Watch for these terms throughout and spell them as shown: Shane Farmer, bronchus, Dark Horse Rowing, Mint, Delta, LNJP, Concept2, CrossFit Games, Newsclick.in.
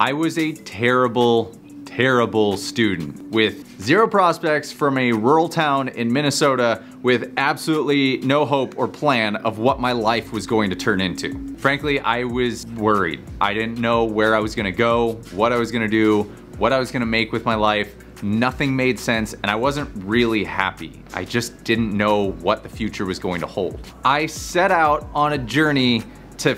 I was a terrible student with zero prospects from a rural town in Minnesota with absolutely no hope or plan of what my life was going to turn into. Frankly, I was worried. I didn't know where I was gonna go, what I was gonna do, what I was gonna make with my life. Nothing made sense, and I wasn't really happy. I just didn't know what the future was going to hold. I set out on a journey to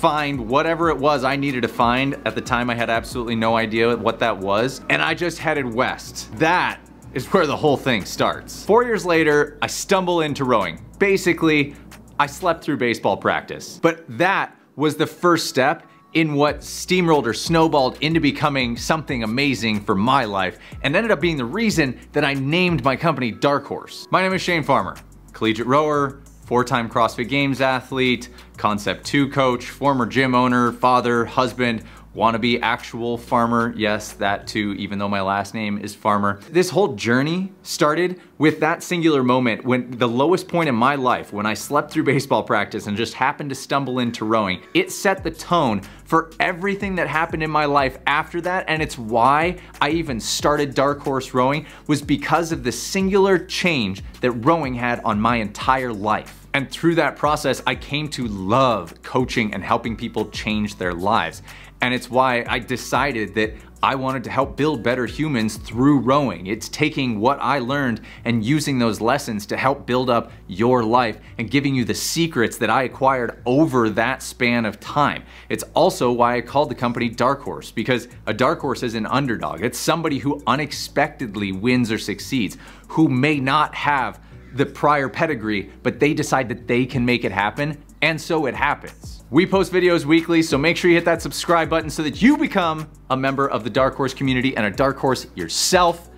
find whatever it was I needed to find. At the time, I had absolutely no idea what that was, and I just headed west. That is where the whole thing starts. 4 years later, I stumble into rowing. Basically, I slept through baseball practice, but that was the first step in what steamrolled or snowballed into becoming something amazing for my life, and ended up being the reason that I named my company Dark Horse. My name is Shane Farmer, collegiate rower, four-time CrossFit Games athlete, Concept2 coach, former gym owner, father, husband, wannabe actual farmer. Yes, that too, even though my last name is Farmer. This whole journey started with that singular moment, when the lowest point in my life, when I slept through baseball practice and just happened to stumble into rowing. It set the tone for everything that happened in my life after that, and it's why I even started Dark Horse Rowing, was because of the singular change that rowing had on my entire life. And through that process, I came to love coaching and helping people change their lives. And it's why I decided that I wanted to help build better humans through rowing. It's taking what I learned and using those lessons to help build up your life and giving you the secrets that I acquired over that span of time. It's also why I called the company Dark Horse, because a dark horse is an underdog. It's somebody who unexpectedly wins or succeeds, who may not have the prior pedigree, but they decide that they can make it happen, and so it happens. We post videos weekly, so make sure you hit that subscribe button so that you become a member of the Dark Horse community and a Dark Horse yourself.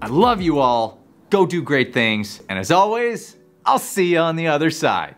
I love you all. Go do great things. And as always, I'll see you on the other side.